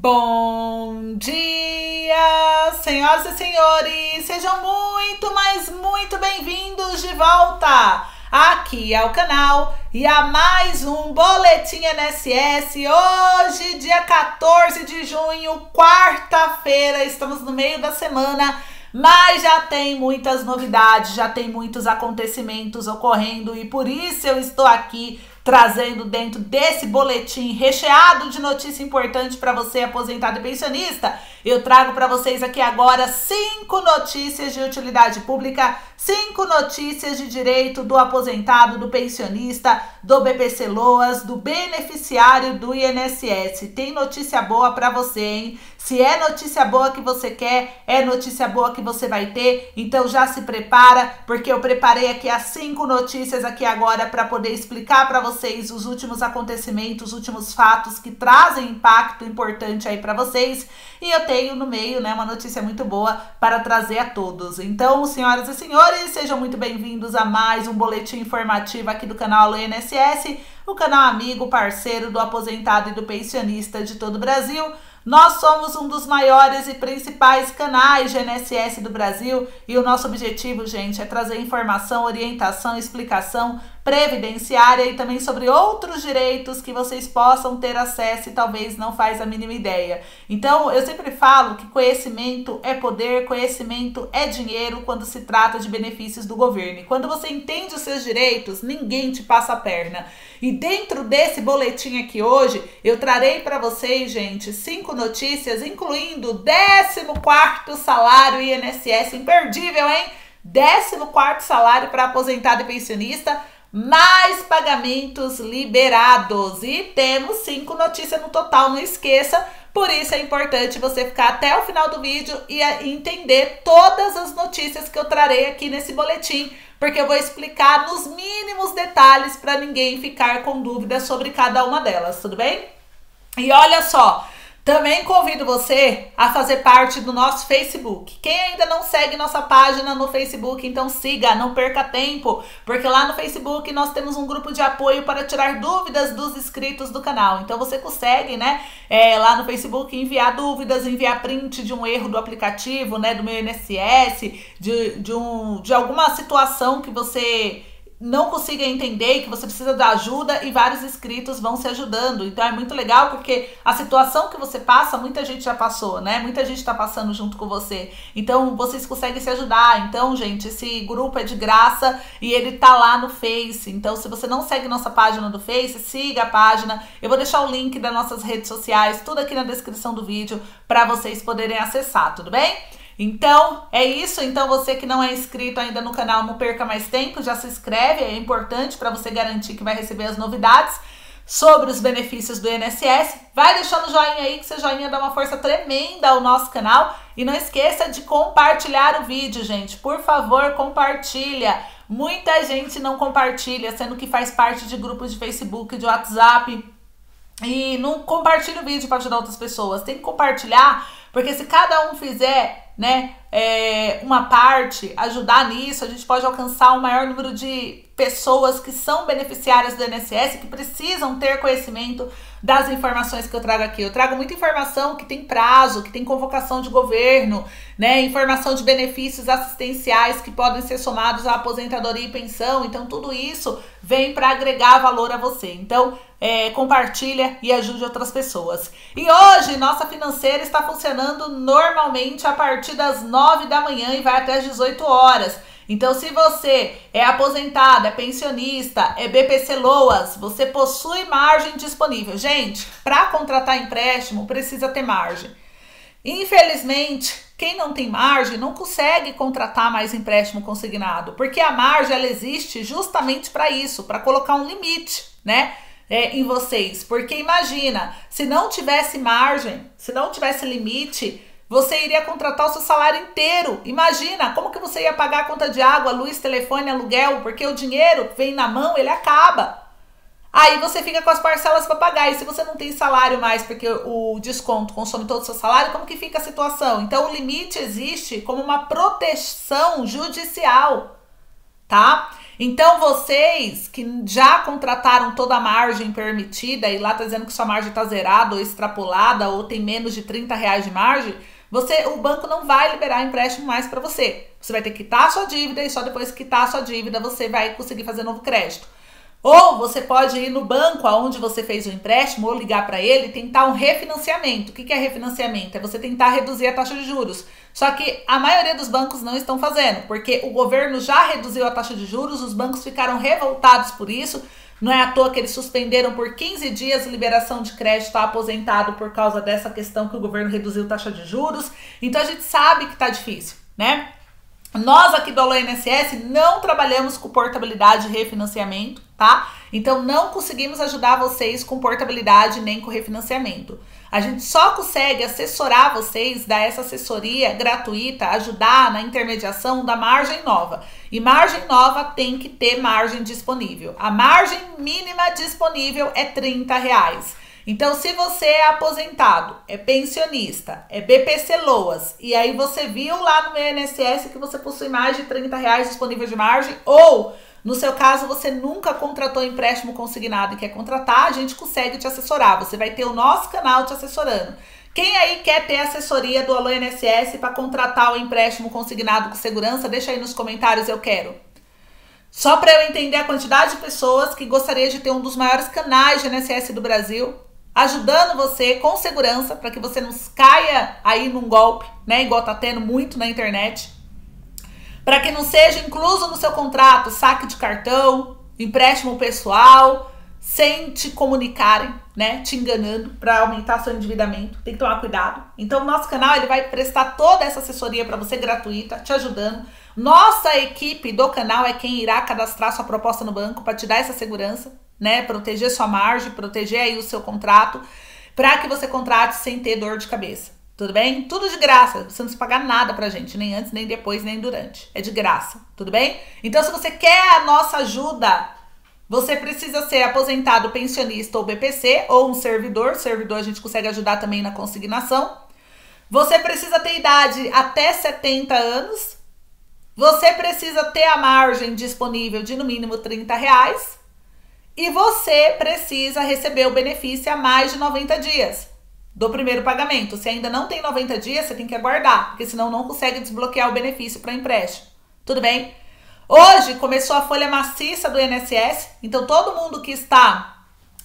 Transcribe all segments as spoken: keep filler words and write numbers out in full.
Bom dia, senhoras e senhores! Sejam muito, mas muito bem-vindos de volta aqui ao canal e a mais um Boletim I N S S. Hoje, dia quatorze de junho, quarta-feira, estamos no meio da semana, mas já tem muitas novidades, já tem muitos acontecimentos ocorrendo e por isso eu estou aqui trazendo dentro desse boletim recheado de notícia importante para você, aposentado e pensionista. Eu trago para vocês aqui agora cinco notícias de utilidade pública, cinco notícias de direito do aposentado, do pensionista, do B P C LOAS, do beneficiário do I N S S. Tem notícia boa para você, hein? Se é notícia boa que você quer, é notícia boa que você vai ter, então já se prepara, porque eu preparei aqui as cinco notícias aqui agora para poder explicar para vocês os últimos acontecimentos, os últimos fatos que trazem impacto importante aí para vocês. E eu tenho no meio, né, uma notícia muito boa para trazer a todos. Então, senhoras e senhores, sejam muito bem-vindos a mais um boletim informativo aqui do canal Alô I N S S, o canal amigo, parceiro do aposentado e do pensionista de todo o Brasil. Nós somos um dos maiores e principais canais de I N S S do Brasil e o nosso objetivo, gente, é trazer informação, orientação, explicação previdenciária e também sobre outros direitos que vocês possam ter acesso e talvez não faz a mínima ideia. Então, eu sempre falo que conhecimento é poder, conhecimento é dinheiro quando se trata de benefícios do governo. E quando você entende os seus direitos, ninguém te passa a perna. E dentro desse boletim aqui hoje, eu trarei para vocês, gente, cinco notícias, incluindo o décimo quarto salário I N S S imperdível, hein? décimo quarto salário para aposentado e pensionista, mais pagamentos liberados. E temos cinco notícias no total, não esqueça. Por isso é importante você ficar até o final do vídeo e entender todas as notícias que eu trarei aqui nesse boletim, porque eu vou explicar nos mínimos detalhes para ninguém ficar com dúvidas sobre cada uma delas, tudo bem? E olha só, também convido você a fazer parte do nosso Facebook. Quem ainda não segue nossa página no Facebook, então siga, não perca tempo, porque lá no Facebook nós temos um grupo de apoio para tirar dúvidas dos inscritos do canal. Então você consegue, né, é, lá no Facebook enviar dúvidas, enviar print de um erro do aplicativo, né, do meu I N S S, de, de, um, de alguma situação que você não consiga entender, que você precisa da ajuda, e vários inscritos vão se ajudando. Então é muito legal, porque a situação que você passa, muita gente já passou, né? Muita gente tá passando junto com você. Então vocês conseguem se ajudar. Então, gente, esse grupo é de graça e ele tá lá no Face. Então, se você não segue nossa página do Face, siga a página. Eu vou deixar o link das nossas redes sociais, tudo aqui na descrição do vídeo, para vocês poderem acessar, tudo bem? Então, é isso. Então, você que não é inscrito ainda no canal, não perca mais tempo, já se inscreve, é importante para você garantir que vai receber as novidades sobre os benefícios do I N S S. Vai deixando o joinha aí, que seu joinha dá uma força tremenda ao nosso canal. E não esqueça de compartilhar o vídeo, gente. Por favor, compartilha. Muita gente não compartilha, sendo que faz parte de grupos de Facebook, de WhatsApp. E não compartilha o vídeo para ajudar outras pessoas. Tem que compartilhar, porque se cada um fizer, né, é, uma parte, ajudar nisso, a gente pode alcançar um maior número de pessoas que são beneficiárias do I N S S, que precisam ter conhecimento das informações que eu trago aqui. Eu trago muita informação que tem prazo, que tem convocação de governo, né, informação de benefícios assistenciais que podem ser somados à aposentadoria e pensão. Então tudo isso vem para agregar valor a você. Então é, compartilha e ajude outras pessoas. E hoje nossa financeira está funcionando normalmente a partir das nove da manhã e vai até as dezoito horas. Então, se você é aposentado, é pensionista, é B P C LOAS, você possui margem disponível. Gente, para contratar empréstimo, precisa ter margem. Infelizmente, quem não tem margem não consegue contratar mais empréstimo consignado, porque a margem, ela existe justamente para isso, para colocar um limite, né, é, em vocês. Porque imagina, se não tivesse margem, se não tivesse limite, você iria contratar o seu salário inteiro. Imagina, como que você ia pagar a conta de água, luz, telefone, aluguel, porque o dinheiro vem na mão, ele acaba. Aí você fica com as parcelas para pagar, e se você não tem salário mais, porque o desconto consome todo o seu salário, como que fica a situação? Então o limite existe como uma proteção judicial, tá? Então, vocês que já contrataram toda a margem permitida e lá tá dizendo que sua margem tá zerada ou extrapolada ou tem menos de trinta reais de margem, você, o banco não vai liberar empréstimo mais para você. Você vai ter que quitar a sua dívida e só depois que quitar a sua dívida você vai conseguir fazer novo crédito. Ou você pode ir no banco aonde você fez o empréstimo ou ligar para ele e tentar um refinanciamento. O que é refinanciamento? É você tentar reduzir a taxa de juros. Só que a maioria dos bancos não estão fazendo, porque o governo já reduziu a taxa de juros, os bancos ficaram revoltados por isso. Não é à toa que eles suspenderam por quinze dias a liberação de crédito a aposentado por causa dessa questão que o governo reduziu a taxa de juros. Então a gente sabe que tá difícil, né? Nós aqui do Alô I N S S não trabalhamos com portabilidade e refinanciamento, tá? Então não conseguimos ajudar vocês com portabilidade nem com refinanciamento. A gente só consegue assessorar vocês, dar essa assessoria gratuita, ajudar na intermediação da margem nova. E margem nova tem que ter margem disponível. A margem mínima disponível é trinta reais. Então, se você é aposentado, é pensionista, é B P C LOAS, e aí você viu lá no meu I N S S que você possui mais de trinta reais disponível de margem, ou, no seu caso, você nunca contratou empréstimo consignado e quer contratar, a gente consegue te assessorar. Você vai ter o nosso canal te assessorando. Quem aí quer ter assessoria do Alô I N S S para contratar o empréstimo consignado com segurança, deixa aí nos comentários, eu quero. Só para eu entender a quantidade de pessoas que gostaria de ter um dos maiores canais de I N S S do Brasil, ajudando você com segurança, para que você não caia aí num golpe, né, igual tá tendo muito na internet, para que não seja incluso no seu contrato saque de cartão, empréstimo pessoal, sem te comunicarem, né, te enganando para aumentar seu endividamento. Tem que tomar cuidado. Então, o nosso canal ele vai prestar toda essa assessoria para você gratuita, te ajudando. Nossa equipe do canal é quem irá cadastrar sua proposta no banco para te dar essa segurança, né, proteger sua margem, proteger aí o seu contrato, para que você contrate sem ter dor de cabeça, tudo bem? Tudo de graça, você não precisa pagar nada pra gente, nem antes, nem depois, nem durante, é de graça, tudo bem? Então, se você quer a nossa ajuda, você precisa ser aposentado, pensionista ou B P C, ou um servidor, servidor a gente consegue ajudar também na consignação, você precisa ter idade até setenta anos, você precisa ter a margem disponível de no mínimo trinta reais, e você precisa receber o benefício a mais de noventa dias do primeiro pagamento. Se ainda não tem noventa dias, você tem que aguardar, porque senão não consegue desbloquear o benefício para empréstimo. Tudo bem? Hoje começou a folha maciça do I N S S, então todo mundo que está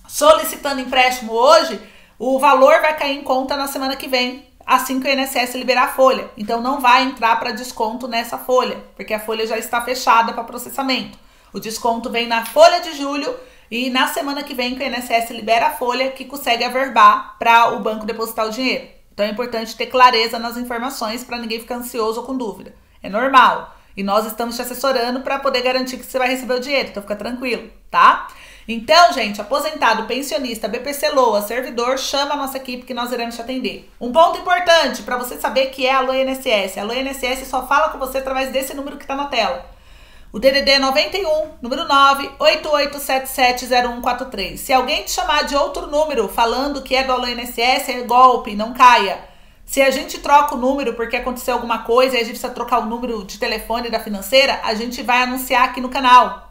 solicitando empréstimo hoje, o valor vai cair em conta na semana que vem, assim que o I N S S liberar a folha. Então não vai entrar para desconto nessa folha, porque a folha já está fechada para processamento. O desconto vem na folha de julho, e na semana que vem que o I N S S libera a folha que consegue averbar para o banco depositar o dinheiro. Então é importante ter clareza nas informações para ninguém ficar ansioso ou com dúvida. É normal. E nós estamos te assessorando para poder garantir que você vai receber o dinheiro. Então fica tranquilo, tá? Então, gente, aposentado, pensionista, B P C LOA, servidor, chama a nossa equipe que nós iremos te atender. Um ponto importante para você saber que é a Alô I N S S. A Alô I N S S só fala com você através desse número que está na tela. O D D D noventa e um, número nove oito oito sete sete zero um quatro três. Se alguém te chamar de outro número falando que é do Alô I N S S, é golpe, não caia. Se a gente troca o número porque aconteceu alguma coisa e a gente precisa trocar o número de telefone da financeira, a gente vai anunciar aqui no canal.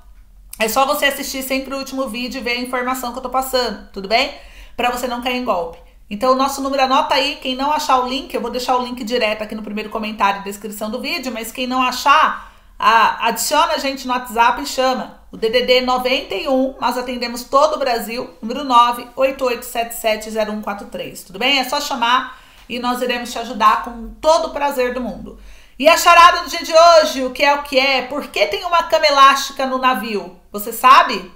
É só você assistir sempre o último vídeo e ver a informação que eu tô passando, tudo bem? Para você não cair em golpe. Então, o nosso número, anota aí. Quem não achar o link, eu vou deixar o link direto aqui no primeiro comentário e descrição do vídeo, mas quem não achar, A, adiciona a gente no WhatsApp e chama o D D D noventa e um, nós atendemos todo o Brasil, número nove oito oito sete sete zero um quatro três, tudo bem? É só chamar e nós iremos te ajudar com todo o prazer do mundo. E a charada do dia de hoje, o que é o que é? Por que tem uma cama elástica no navio? Você sabe?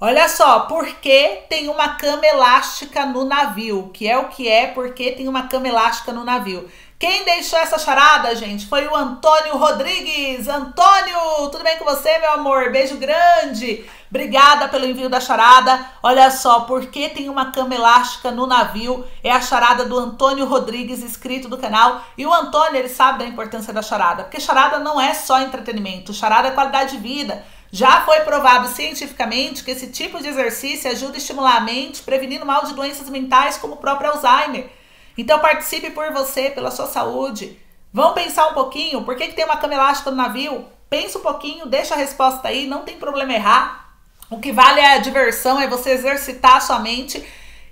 Olha só, por que tem uma cama elástica no navio? O que é o que é? Por que tem uma cama elástica no navio? Quem deixou essa charada, gente, foi o Antônio Rodrigues. Antônio, tudo bem com você, meu amor? Beijo grande. Obrigada pelo envio da charada. Olha só, por que tem uma cama elástica no navio? É a charada do Antônio Rodrigues, inscrito do canal. E o Antônio, ele sabe da importância da charada, porque charada não é só entretenimento, charada é qualidade de vida. Já foi provado cientificamente que esse tipo de exercício ajuda a estimular a mente, prevenindo mal de doenças mentais como o próprio Alzheimer. Então participe por você, pela sua saúde. Vamos pensar um pouquinho, por que que tem uma cama elástica no navio? Pensa um pouquinho, deixa a resposta aí, não tem problema errar. O que vale é a diversão, é você exercitar a sua mente.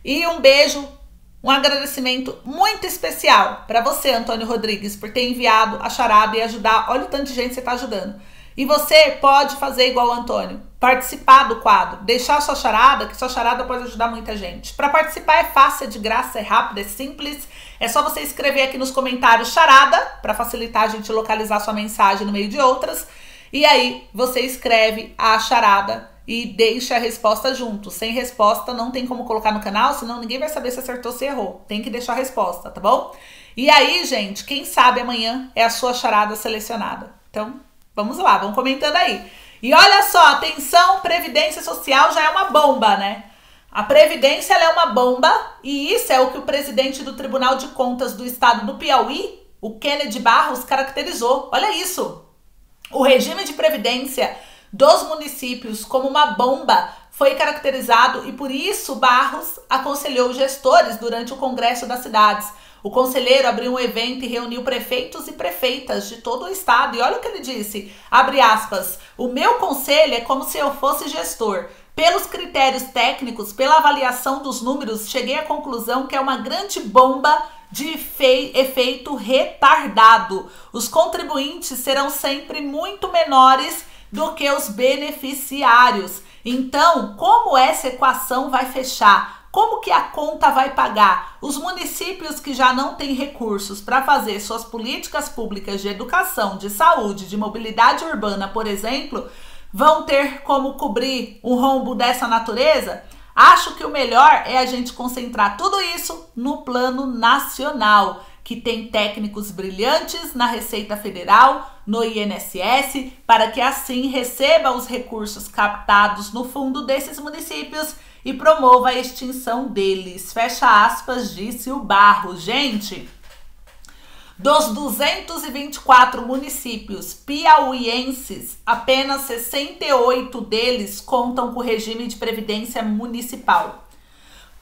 E um beijo, um agradecimento muito especial para você, Antônio Rodrigues, por ter enviado a charada e ajudar. Olha o tanto de gente que você está ajudando. E você pode fazer igual o Antônio, participar do quadro, deixar sua charada, que sua charada pode ajudar muita gente. Para participar é fácil, é de graça, é rápido, é simples. É só você escrever aqui nos comentários charada, para facilitar a gente localizar sua mensagem no meio de outras. E aí você escreve a charada e deixa a resposta junto. Sem resposta não tem como colocar no canal, senão ninguém vai saber se acertou ou se errou. Tem que deixar a resposta, tá bom? E aí, gente, quem sabe amanhã é a sua charada selecionada. Então... vamos lá, vamos comentando aí. E olha só, atenção, Previdência Social já é uma bomba, né? A Previdência ela é uma bomba e isso é o que o presidente do Tribunal de Contas do Estado do Piauí, o Kennedy Barros, caracterizou. Olha isso, o regime de Previdência dos municípios como uma bomba foi caracterizado e por isso Barros aconselhou gestores durante o Congresso das Cidades. O conselheiro abriu um evento e reuniu prefeitos e prefeitas de todo o estado. E olha o que ele disse, abre aspas, o meu conselho é como se eu fosse gestor. Pelos critérios técnicos, pela avaliação dos números, cheguei à conclusão que é uma grande bomba de efeito retardado. Os contribuintes serão sempre muito menores do que os beneficiários. Então, como essa equação vai fechar? Como que a conta vai pagar? Os municípios que já não têm recursos para fazer suas políticas públicas de educação, de saúde, de mobilidade urbana, por exemplo, vão ter como cobrir um rombo dessa natureza? Acho que o melhor é a gente concentrar tudo isso no plano nacional, que tem técnicos brilhantes na Receita Federal, no I N S S, para que assim receba os recursos captados no fundo desses municípios e promova a extinção deles. Fecha aspas, disse o Barros. Gente, dos duzentos e vinte e quatro municípios piauienses, apenas sessenta e oito deles contam com o regime de previdência municipal.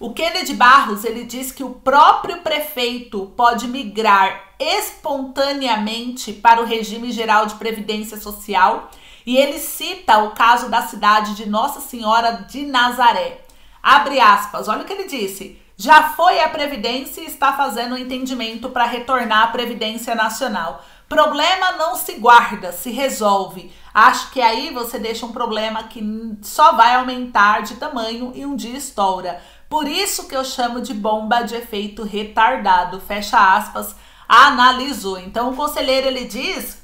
O Kennedy Barros, ele diz que o próprio prefeito pode migrar espontaneamente para o regime geral de previdência social e ele cita o caso da cidade de Nossa Senhora de Nazaré. Abre aspas, olha o que ele disse. Já foi a Previdência e está fazendo um entendimento para retornar à Previdência Nacional. Problema não se guarda, se resolve. Acho que aí você deixa um problema que só vai aumentar de tamanho e um dia estoura. Por isso que eu chamo de bomba de efeito retardado. Fecha aspas, analisou. Então o conselheiro ele diz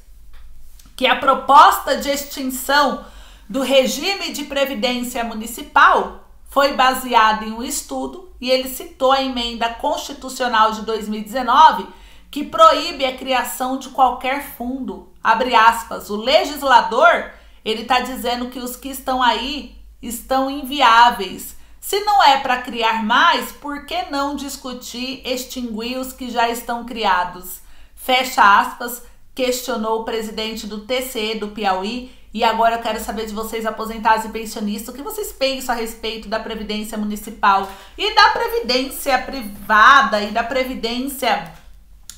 que a proposta de extinção do regime de Previdência Municipal foi baseada em um estudo e ele citou a emenda constitucional de dois mil e dezenove que proíbe a criação de qualquer fundo. Abre aspas, o legislador, ele está dizendo que os que estão aí estão inviáveis. Se não é para criar mais, por que não discutir extinguir os que já estão criados? Fecha aspas, questionou o presidente do T C E do Piauí. E agora eu quero saber de vocês, aposentados e pensionistas, o que vocês pensam a respeito da Previdência Municipal e da Previdência Privada e da Previdência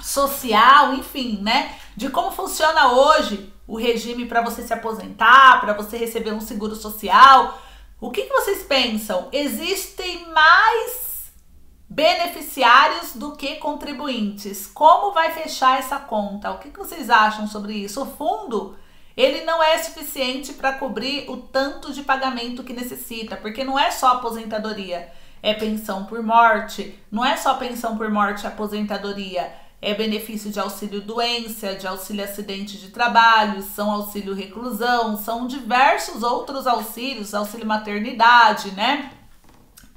Social, enfim, né? De como funciona hoje o regime para você se aposentar, para você receber um seguro social. O que que vocês pensam? Existem mais beneficiários do que contribuintes. Como vai fechar essa conta? O que que vocês acham sobre isso? O fundo... ele não é suficiente para cobrir o tanto de pagamento que necessita, porque não é só aposentadoria, é pensão por morte, não é só pensão por morte e aposentadoria, é benefício de auxílio doença, de auxílio acidente de trabalho, são auxílio reclusão, são diversos outros auxílios, auxílio maternidade, né,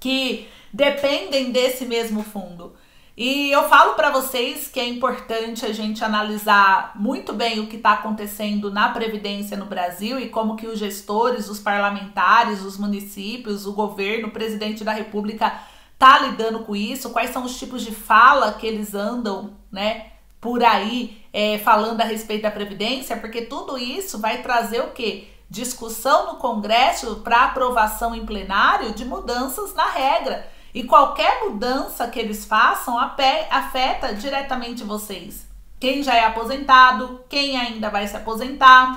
que dependem desse mesmo fundo. E eu falo para vocês que é importante a gente analisar muito bem o que está acontecendo na Previdência no Brasil e como que os gestores, os parlamentares, os municípios, o governo, o presidente da República tá lidando com isso, quais são os tipos de fala que eles andam, né, por aí é, falando a respeito da Previdência, porque tudo isso vai trazer o quê? Discussão no Congresso para aprovação em plenário de mudanças na regra. E qualquer mudança que eles façam afeta diretamente vocês. Quem já é aposentado, quem ainda vai se aposentar,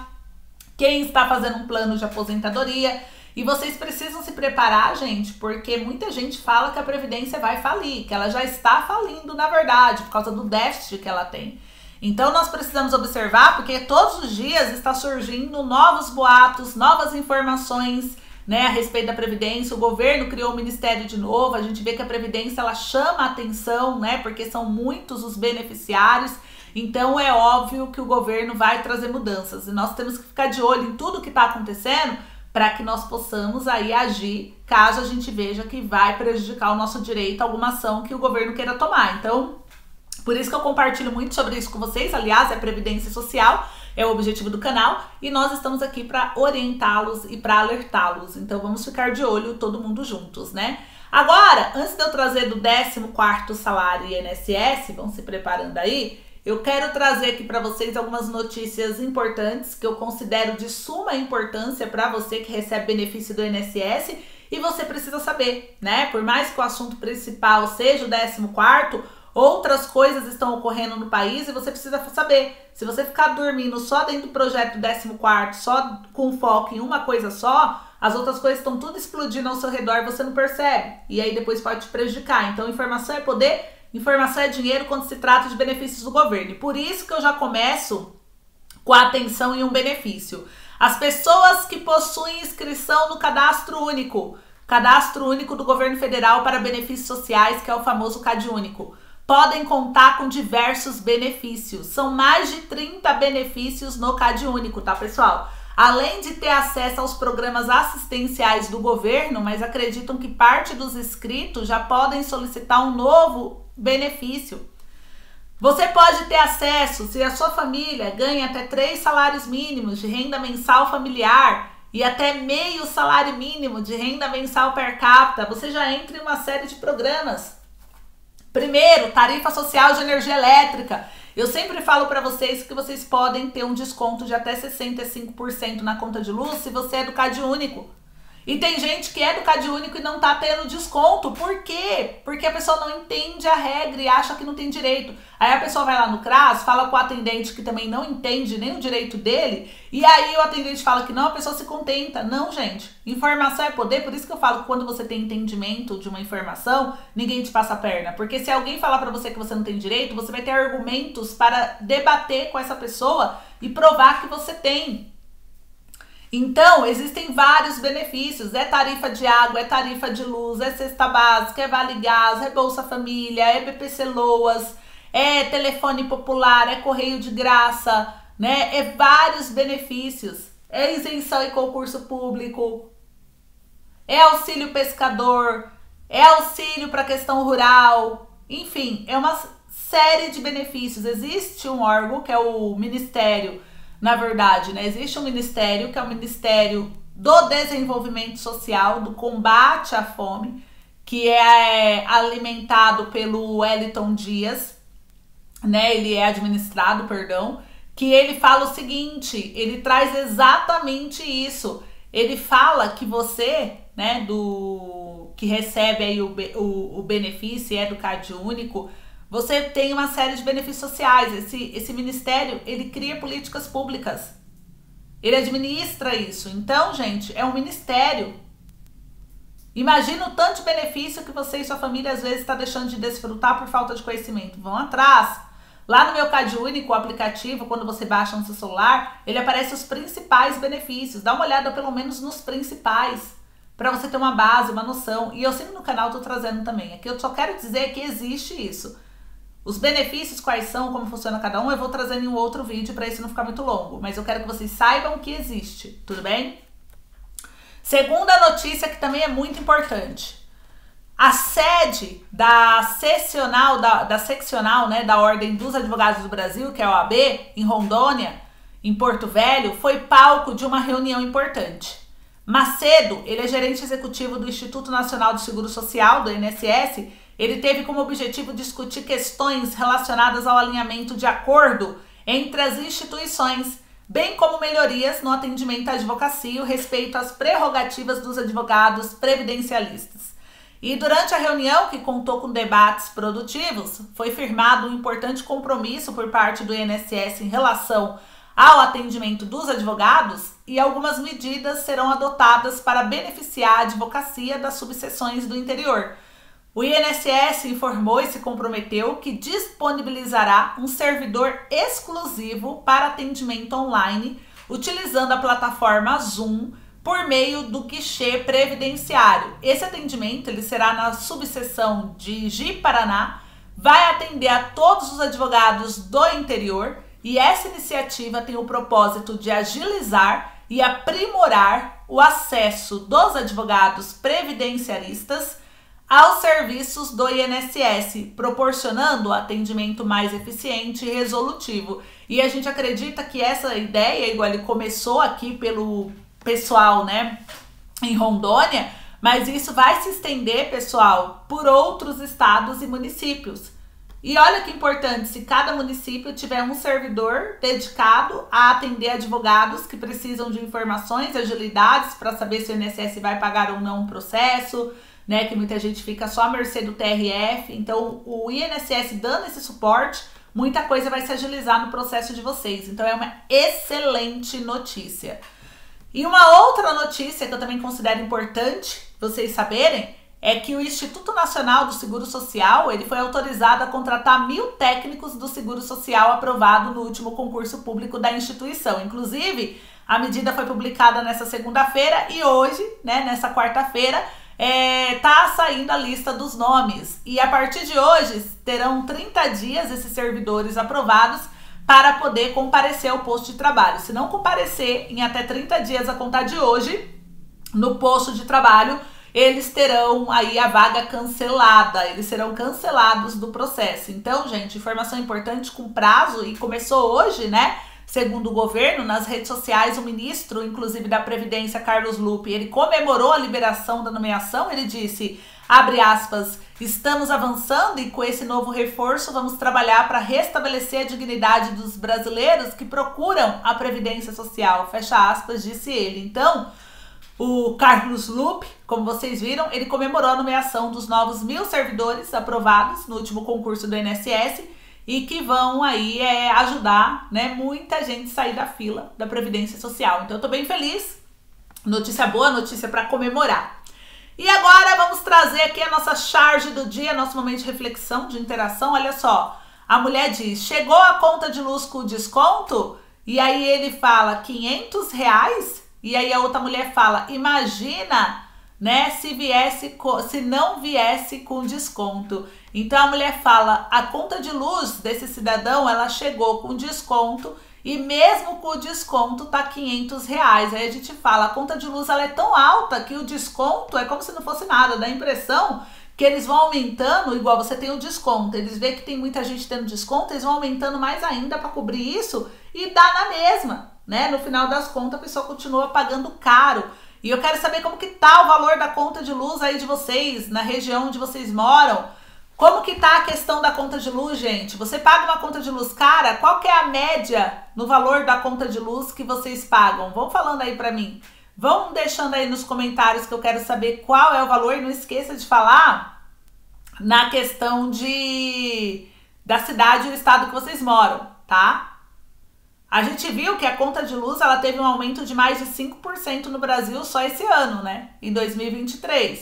quem está fazendo um plano de aposentadoria. E vocês precisam se preparar, gente, porque muita gente fala que a Previdência vai falir, que ela já está falindo, na verdade, por causa do déficit que ela tem. Então, nós precisamos observar, porque todos os dias está surgindo novos boatos, novas informações, né, a respeito da Previdência. O governo criou o Ministério de novo, a gente vê que a Previdência, ela chama a atenção, né, porque são muitos os beneficiários. Então, é óbvio que o governo vai trazer mudanças e nós temos que ficar de olho em tudo que está acontecendo, para que nós possamos aí agir caso a gente veja que vai prejudicar o nosso direito a alguma ação que o governo queira tomar. Então, por isso que eu compartilho muito sobre isso com vocês. Aliás, é Previdência Social, é o objetivo do canal, e nós estamos aqui para orientá-los e para alertá-los. Então, vamos ficar de olho todo mundo juntos, né? Agora, antes de eu trazer do décimo quarto salário e I N S S, vão se preparando aí, eu quero trazer aqui para vocês algumas notícias importantes que eu considero de suma importância para você que recebe benefício do I N S S e você precisa saber, né? Por mais que o assunto principal seja o décimo quarto, outras coisas estão ocorrendo no país e você precisa saber. Se você ficar dormindo só dentro do projeto décimo quarto, só com foco em uma coisa só, as outras coisas estão tudo explodindo ao seu redor e você não percebe. E aí depois pode te prejudicar. Então, informação é poder. Informação é dinheiro quando se trata de benefícios do governo. E por isso que eu já começo com a atenção em um benefício. As pessoas que possuem inscrição no Cadastro Único, Cadastro Único do Governo Federal para Benefícios Sociais, que é o famoso CadÚnico, podem contar com diversos benefícios. São mais de trinta benefícios no CadÚnico, tá, pessoal? Além de ter acesso aos programas assistenciais do governo, mas acreditam que parte dos inscritos já podem solicitar um novo benefício. Você pode ter acesso se a sua família ganha até três salários mínimos de renda mensal familiar e até meio salário mínimo de renda mensal per capita. Você já entra em uma série de programas. Primeiro, tarifa social de energia elétrica. Eu sempre falo para vocês que vocês podem ter um desconto de até sessenta e cinco por cento na conta de luz se você é do CadÚnico. E tem gente que é do CadÚnico e não tá tendo desconto. Por quê? Porque a pessoa não entende a regra e acha que não tem direito. Aí a pessoa vai lá no CRAS, fala com o atendente que também não entende nem o direito dele. E aí o atendente fala que não, a pessoa se contenta. Não, gente. Informação é poder. Por isso que eu falo que quando você tem entendimento de uma informação, ninguém te passa a perna. Porque se alguém falar pra você que você não tem direito, você vai ter argumentos para debater com essa pessoa e provar que você tem. Então, existem vários benefícios, é tarifa de água, é tarifa de luz, é cesta básica, é vale gás, é Bolsa Família, é B P C LOAS, é telefone popular, é correio de graça, né? É vários benefícios, é isenção e concurso público, é auxílio pescador, é auxílio para questão rural, enfim, é uma série de benefícios. Existe um órgão que é o Ministério. Na verdade, né, existe um ministério, que é o Ministério do Desenvolvimento Social, do Combate à Fome, que é alimentado pelo Wellington Dias, né, ele é administrado, perdão, que ele fala o seguinte, ele traz exatamente isso, ele fala que você, né, do, que recebe aí o, o, o benefício, é do CadÚnico, você tem uma série de benefícios sociais. Esse, esse ministério, ele cria políticas públicas. Ele administra isso. Então, gente, é um ministério. Imagina o tanto de benefício que você e sua família, às vezes, está deixando de desfrutar por falta de conhecimento. Vão atrás. Lá no meu CadÚnico, o aplicativo, quando você baixa no seu celular, ele aparece os principais benefícios. Dá uma olhada, pelo menos, nos principais, para você ter uma base, uma noção. E eu sempre no canal estou trazendo também. Aqui eu só quero dizer que existe isso. Os benefícios, quais são, como funciona cada um, eu vou trazendo em um outro vídeo para isso não ficar muito longo. Mas eu quero que vocês saibam que existe, tudo bem? Segunda notícia, que também é muito importante. A sede da seccional, da, da, seccional, né, da Ordem dos Advogados do Brasil, que é a O A B, em Rondônia, em Porto Velho, foi palco de uma reunião importante. Macedo, ele é gerente executivo do Instituto Nacional do Seguro Social, do I N S S, ele teve como objetivo discutir questões relacionadas ao alinhamento de acordo entre as instituições, bem como melhorias no atendimento à advocacia e o respeito às prerrogativas dos advogados previdencialistas. E durante a reunião, que contou com debates produtivos, foi firmado um importante compromisso por parte do I N S S em relação ao atendimento dos advogados e algumas medidas serão adotadas para beneficiar a advocacia das subseções do interior. O I N S S informou e se comprometeu que disponibilizará um servidor exclusivo para atendimento online, utilizando a plataforma Zoom por meio do guichê previdenciário. Esse atendimento ele será na subseção de Ji-Paraná, vai atender a todos os advogados do interior e essa iniciativa tem o propósito de agilizar e aprimorar o acesso dos advogados previdenciaristas aos serviços do I N S S, proporcionando atendimento mais eficiente e resolutivo. E a gente acredita que essa ideia, igual ele começou aqui pelo pessoal, né, em Rondônia, mas isso vai se estender, pessoal, por outros estados e municípios. E olha que importante, se cada município tiver um servidor dedicado a atender advogados que precisam de informações, agilidades para saber se o I N S S vai pagar ou não um processo, né, que muita gente fica só à mercê do T R F, então o I N S S dando esse suporte, muita coisa vai se agilizar no processo de vocês, então é uma excelente notícia. E uma outra notícia que eu também considero importante vocês saberem, é que o Instituto Nacional do Seguro Social, ele foi autorizado a contratar mil técnicos do Seguro Social aprovado no último concurso público da instituição, inclusive a medida foi publicada nessa segunda-feira e hoje, né, nessa quarta-feira, É, tá saindo a lista dos nomes e a partir de hoje terão trinta dias esses servidores aprovados para poder comparecer ao posto de trabalho. Se não comparecer em até trinta dias a contar de hoje no posto de trabalho, eles terão aí a vaga cancelada, eles serão cancelados do processo. Então, gente, informação importante com prazo e começou hoje, né? Segundo o governo, nas redes sociais, o ministro, inclusive da Previdência, Carlos Lupi, ele comemorou a liberação da nomeação, ele disse, abre aspas, estamos avançando e com esse novo reforço vamos trabalhar para restabelecer a dignidade dos brasileiros que procuram a Previdência Social, fecha aspas, disse ele. Então, o Carlos Lupi, como vocês viram, ele comemorou a nomeação dos novos mil servidores aprovados no último concurso do I N S S, e que vão aí é, ajudar, né, muita gente sair da fila da Previdência Social. Então eu tô bem feliz, notícia boa, notícia para comemorar. E agora vamos trazer aqui a nossa charge do dia, nosso momento de reflexão, de interação, olha só. A mulher diz, chegou a conta de luz com desconto? E aí ele fala, quinhentos reais? E aí a outra mulher fala, imagina... né, se viesse, se não viesse com desconto. Então a mulher fala, a conta de luz desse cidadão, ela chegou com desconto e mesmo com o desconto tá quinhentos reais. Aí a gente fala, a conta de luz ela é tão alta que o desconto é como se não fosse nada, dá a impressão que eles vão aumentando, igual você tem o desconto, eles veem que tem muita gente tendo desconto, eles vão aumentando mais ainda para cobrir isso e dá na mesma, né, no final das contas a pessoa continua pagando caro. E eu quero saber como que tá o valor da conta de luz aí de vocês, na região onde vocês moram. Como que tá a questão da conta de luz, gente? Você paga uma conta de luz cara? Qual que é a média no valor da conta de luz que vocês pagam? Vão falando aí pra mim. Vão deixando aí nos comentários que eu quero saber qual é o valor. E não esqueça de falar na questão de da cidade e o estado que vocês moram, tá? A gente viu que a conta de luz ela teve um aumento de mais de cinco por cento no Brasil só esse ano, né? Em dois mil e vinte e três.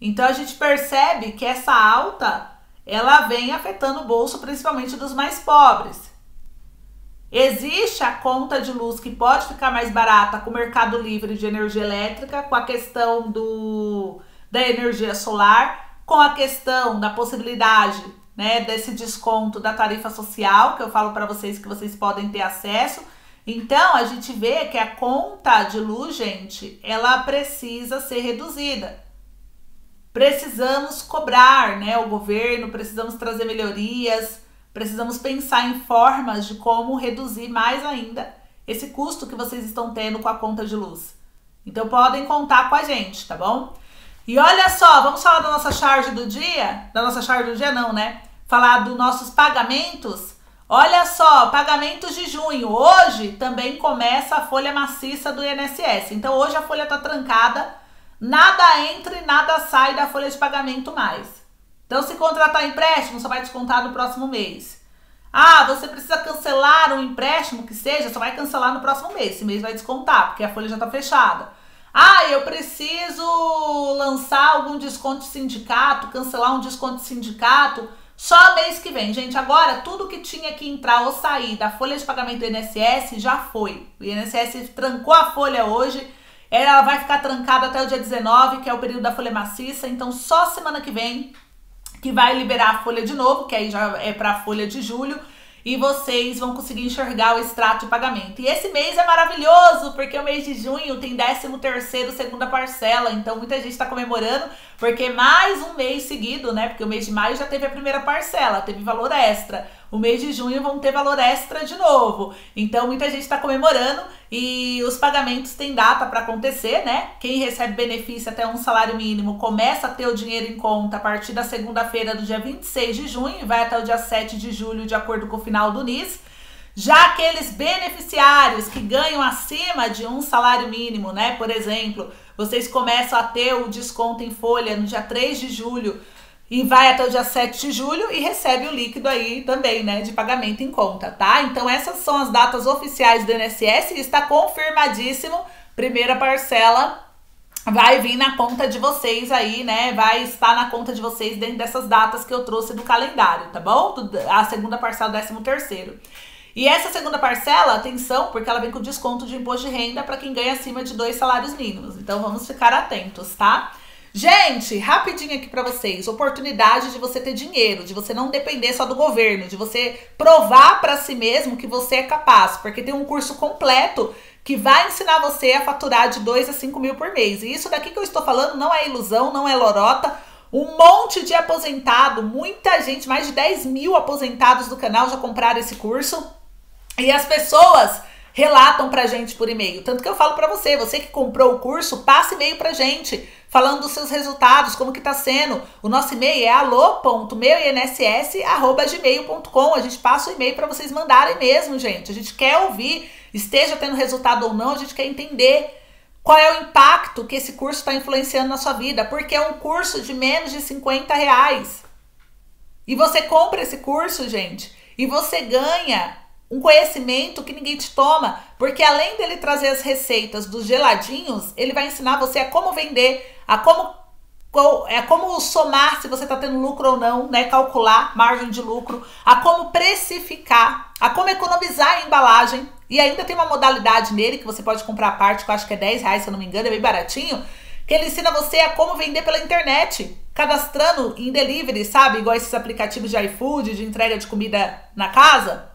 Então a gente percebe que essa alta ela vem afetando o bolso principalmente dos mais pobres. Existe a conta de luz que pode ficar mais barata com o mercado livre de energia elétrica, com a questão do, da energia solar, com a questão da possibilidade, né, desse desconto da tarifa social, que eu falo para vocês que vocês podem ter acesso. Então, a gente vê que a conta de luz, gente, ela precisa ser reduzida. Precisamos cobrar, né, o governo, precisamos trazer melhorias, precisamos pensar em formas de como reduzir mais ainda esse custo que vocês estão tendo com a conta de luz. Então, podem contar com a gente, tá bom? E olha só, vamos falar da nossa charge do dia? Da nossa charge do dia não, né? Falar dos nossos pagamentos. Olha só, pagamentos de junho. Hoje também começa a folha maciça do I N S S. Então hoje a folha tá trancada. Nada entra e nada sai da folha de pagamento mais. Então se contratar empréstimo, só vai descontar no próximo mês. Ah, você precisa cancelar um empréstimo que seja, só vai cancelar no próximo mês. Esse mês vai descontar, porque a folha já está fechada. Ah, eu preciso lançar algum desconto de sindicato, cancelar um desconto de sindicato, só mês que vem. Gente, agora tudo que tinha que entrar ou sair da folha de pagamento do I N S S já foi. O I N S S trancou a folha hoje, ela vai ficar trancada até o dia dezenove, que é o período da folha maciça, então só semana que vem que vai liberar a folha de novo, que aí já é para a folha de julho, e vocês vão conseguir enxergar o extrato de pagamento. E esse mês é maravilhoso, porque o mês de junho tem décimo terceiro, segunda parcela, então muita gente está comemorando, porque mais um mês seguido, né? Porque o mês de maio já teve a primeira parcela, teve valor extra. O mês de junho vão ter valor extra de novo. Então muita gente está comemorando e os pagamentos têm data para acontecer, né? Quem recebe benefício até um salário mínimo começa a ter o dinheiro em conta a partir da segunda-feira do dia vinte e seis de junho e vai até o dia sete de julho, de acordo com o final do N I S. Já aqueles beneficiários que ganham acima de um salário mínimo, né? Por exemplo, vocês começam a ter o desconto em folha no dia três de julho. E vai até o dia sete de julho e recebe o líquido aí também, né, de pagamento em conta, tá? Então essas são as datas oficiais do I N S S e está confirmadíssimo. Primeira parcela vai vir na conta de vocês aí, né, vai estar na conta de vocês dentro dessas datas que eu trouxe do calendário, tá bom? A segunda parcela, décimo terceiro. E essa segunda parcela, atenção, porque ela vem com desconto de imposto de renda para quem ganha acima de dois salários mínimos. Então vamos ficar atentos, tá? Gente, rapidinho aqui pra vocês, oportunidade de você ter dinheiro, de você não depender só do governo, de você provar pra si mesmo que você é capaz, porque tem um curso completo que vai ensinar você a faturar de dois a cinco mil por mês, e isso daqui que eu estou falando não é ilusão, não é lorota. Um monte de aposentado, muita gente, mais de dez mil aposentados do canal já compraram esse curso, e as pessoas relatam pra gente por e-mail, tanto que eu falo pra você, você que comprou o curso, passa e-mail pra gente, falando dos seus resultados, como que tá sendo. O nosso e-mail é alô ponto meu i n s s arroba gmail ponto com, a gente passa o e-mail pra vocês mandarem mesmo, gente, a gente quer ouvir, esteja tendo resultado ou não, a gente quer entender qual é o impacto que esse curso tá influenciando na sua vida, porque é um curso de menos de cinquenta reais, e você compra esse curso, gente, e você ganha um conhecimento que ninguém te toma, porque além dele trazer as receitas dos geladinhos, ele vai ensinar você a como vender, a como, a como somar se você está tendo lucro ou não, né? Calcular margem de lucro, a como precificar, a como economizar em embalagem, e ainda tem uma modalidade nele que você pode comprar à parte, que eu acho que é dez reais, se eu não me engano, é bem baratinho, que ele ensina você a como vender pela internet, cadastrando em delivery, sabe? Igual esses aplicativos de iFood, de entrega de comida na casa.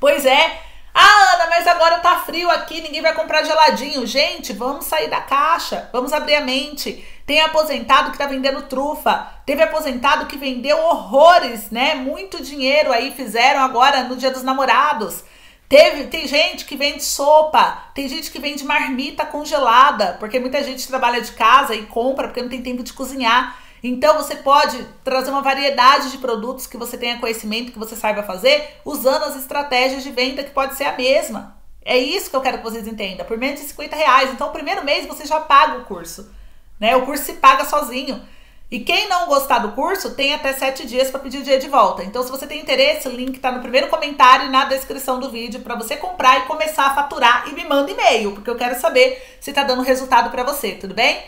Pois é. Ah, Ana, mas agora tá frio aqui, ninguém vai comprar geladinho. Gente, vamos sair da caixa, vamos abrir a mente. Tem aposentado que tá vendendo trufa, teve aposentado que vendeu horrores, né? Muito dinheiro aí fizeram agora no Dia dos Namorados. Teve, tem gente que vende sopa, tem gente que vende marmita congelada, porque muita gente trabalha de casa e compra porque não tem tempo de cozinhar. Então você pode trazer uma variedade de produtos que você tenha conhecimento, que você saiba fazer, usando as estratégias de venda que pode ser a mesma. É isso que eu quero que vocês entendam, por menos de cinquenta reais. Então o primeiro mês você já paga o curso, né? O curso se paga sozinho. E quem não gostar do curso tem até sete dias para pedir o dia de volta. Então se você tem interesse, o link está no primeiro comentário e na descrição do vídeo para você comprar e começar a faturar, e me manda e-mail, porque eu quero saber se está dando resultado para você, tudo bem?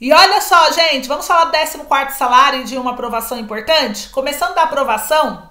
E olha só, gente, vamos falar do décimo quarto salário e de uma aprovação importante? Começando da aprovação,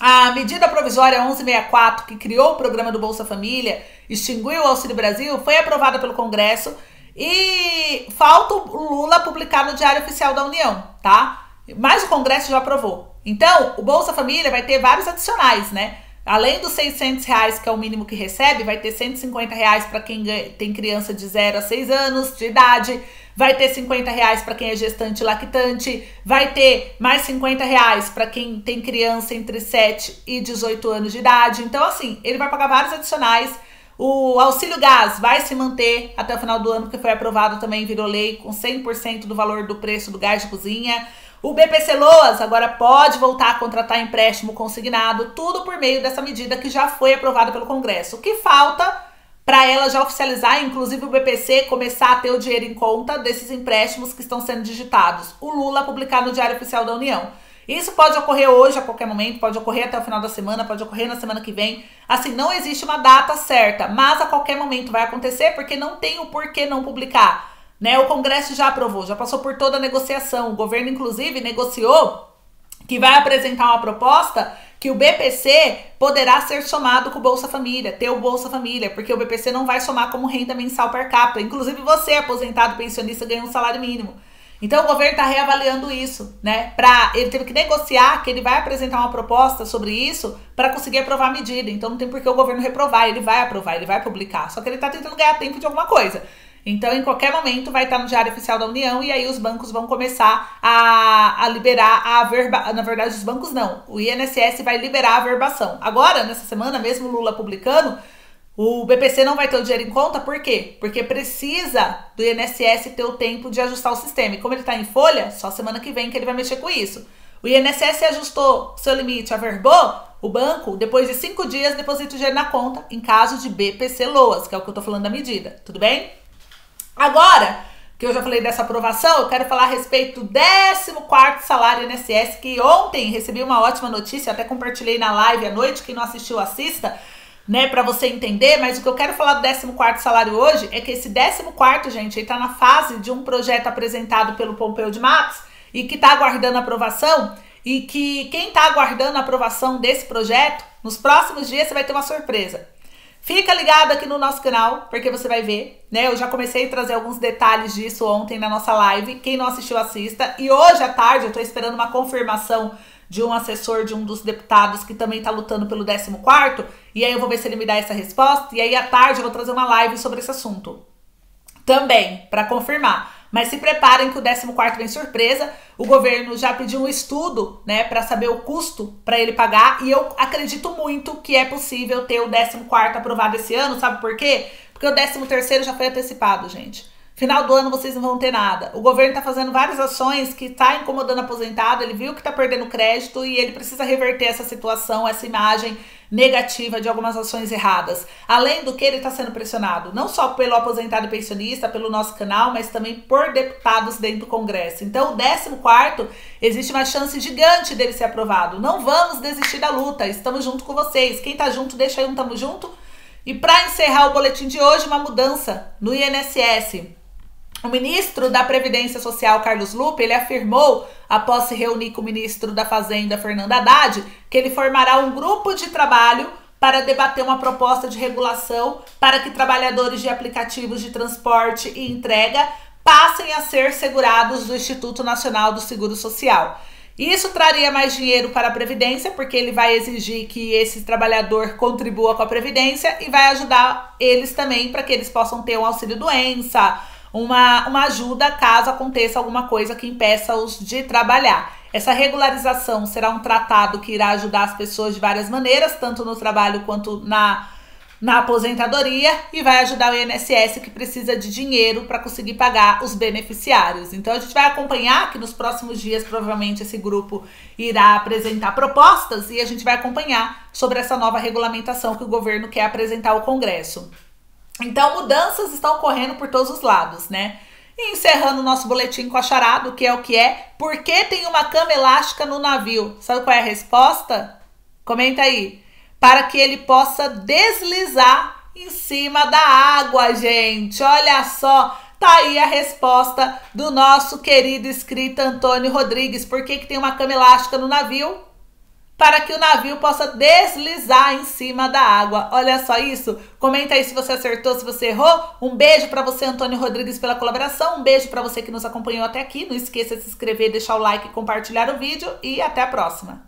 a Medida Provisória onze sessenta e quatro, que criou o programa do Bolsa Família, extinguiu o Auxílio Brasil, foi aprovada pelo Congresso e falta o Lula publicar no Diário Oficial da União, tá? Mas o Congresso já aprovou. Então, o Bolsa Família vai ter vários adicionais, né? Além dos seiscentos reais, que é o mínimo que recebe, vai ter cento e cinquenta reais para quem tem criança de zero a seis anos de idade, vai ter cinquenta reais para quem é gestante e lactante, vai ter mais cinquenta reais para quem tem criança entre sete e dezoito anos de idade. Então, assim, ele vai pagar vários adicionais. O auxílio gás vai se manter até o final do ano, porque foi aprovado também, virou lei, com cem por cento do valor do preço do gás de cozinha. O B P C LOAS agora pode voltar a contratar empréstimo consignado, tudo por meio dessa medida que já foi aprovada pelo Congresso. O que falta para ela já oficializar, inclusive o B P C começar a ter o dinheiro em conta desses empréstimos que estão sendo digitados? O Lula publicar no Diário Oficial da União. Isso pode ocorrer hoje, a qualquer momento, pode ocorrer até o final da semana, pode ocorrer na semana que vem. Assim, não existe uma data certa, mas a qualquer momento vai acontecer, porque não tem o porquê não publicar, né? O Congresso já aprovou, já passou por toda a negociação. O governo, inclusive, negociou que vai apresentar uma proposta que o B P C poderá ser somado com o Bolsa Família, ter o Bolsa Família, porque o B P C não vai somar como renda mensal per capita. Inclusive você, aposentado, pensionista, ganha um salário mínimo. Então o governo está reavaliando isso, né? Pra, ele teve que negociar que ele vai apresentar uma proposta sobre isso para conseguir aprovar a medida. Então não tem por que o governo reprovar, ele vai aprovar, ele vai publicar. Só que ele está tentando ganhar tempo de alguma coisa. Então, em qualquer momento, vai estar no Diário Oficial da União e aí os bancos vão começar a, a liberar a verba... Na verdade, os bancos não. O I N S S vai liberar a verbação. Agora, nessa semana, mesmo Lula publicando, o B P C não vai ter o dinheiro em conta. Por quê? Porque precisa do I N S S ter o tempo de ajustar o sistema. E como ele está em folha, só semana que vem que ele vai mexer com isso. O I N S S ajustou seu limite, averbou, o banco, depois de cinco dias, deposita o dinheiro na conta, em caso de B P C LOAS, que é o que eu estou falando da medida. Tudo bem? Agora, que eu já falei dessa aprovação, eu quero falar a respeito do décimo quarto salário I N S S, que ontem recebi uma ótima notícia, até compartilhei na live à noite, quem não assistiu assista, né, pra você entender, mas o que eu quero falar do décimo quarto salário hoje é que esse décimo quarto, gente, ele tá na fase de um projeto apresentado pelo Pompeu de Matos e que tá aguardando aprovação, e que quem tá aguardando a aprovação desse projeto, nos próximos dias você vai ter uma surpresa. Fica ligado aqui no nosso canal, porque você vai ver, né? Eu já comecei a trazer alguns detalhes disso ontem na nossa live. Quem não assistiu, assista. E hoje à tarde, eu tô esperando uma confirmação de um assessor de um dos deputados que também tá lutando pelo décimo quarto. E aí eu vou ver se ele me dá essa resposta. E aí à tarde eu vou trazer uma live sobre esse assunto também, para confirmar. Mas se preparem que o décimo quarto vem surpresa. O governo já pediu um estudo, né, para saber o custo para ele pagar. E eu acredito muito que é possível ter o décimo quarto aprovado esse ano. Sabe por quê? Porque o décimo terceiro já foi antecipado, gente. Final do ano vocês não vão ter nada. O governo tá fazendo várias ações que tá incomodando aposentado, ele viu que tá perdendo crédito e ele precisa reverter essa situação, essa imagem negativa de algumas ações erradas. Além do que, ele tá sendo pressionado, não só pelo aposentado e pensionista, pelo nosso canal, mas também por deputados dentro do Congresso. Então, o décimo quarto, existe uma chance gigante dele ser aprovado. Não vamos desistir da luta, estamos junto com vocês. Quem tá junto, deixa aí um tamo junto. E pra encerrar o boletim de hoje, uma mudança no I N S S. O ministro da Previdência Social, Carlos Lupi, ele afirmou, após se reunir com o ministro da Fazenda, Fernando Haddad, que ele formará um grupo de trabalho para debater uma proposta de regulação para que trabalhadores de aplicativos de transporte e entrega passem a ser segurados do Instituto Nacional do Seguro Social. Isso traria mais dinheiro para a Previdência, porque ele vai exigir que esse trabalhador contribua com a Previdência e vai ajudar eles também para que eles possam ter um auxílio-doença, Uma, uma ajuda caso aconteça alguma coisa que impeça-os de trabalhar. Essa regularização será um tratado que irá ajudar as pessoas de várias maneiras, tanto no trabalho quanto na, na aposentadoria, e vai ajudar o I N S S, que precisa de dinheiro para conseguir pagar os beneficiários. Então a gente vai acompanhar, que nos próximos dias provavelmente esse grupo irá apresentar propostas e a gente vai acompanhar sobre essa nova regulamentação que o governo quer apresentar ao Congresso. Então, mudanças estão ocorrendo por todos os lados, né? E encerrando o nosso boletim com a charada, o que é o que é? Por que tem uma cama elástica no navio? Sabe qual é a resposta? Comenta aí. Para que ele possa deslizar em cima da água, gente. Olha só, tá aí a resposta do nosso querido escrito Antônio Rodrigues. Por que que tem uma cama elástica no navio? Para que o navio possa deslizar em cima da água. Olha só isso. Comenta aí se você acertou, se você errou. Um beijo para você, Antônio Rodrigues, pela colaboração. Um beijo para você que nos acompanhou até aqui. Não esqueça de se inscrever, deixar o like, compartilhar o vídeo e até a próxima.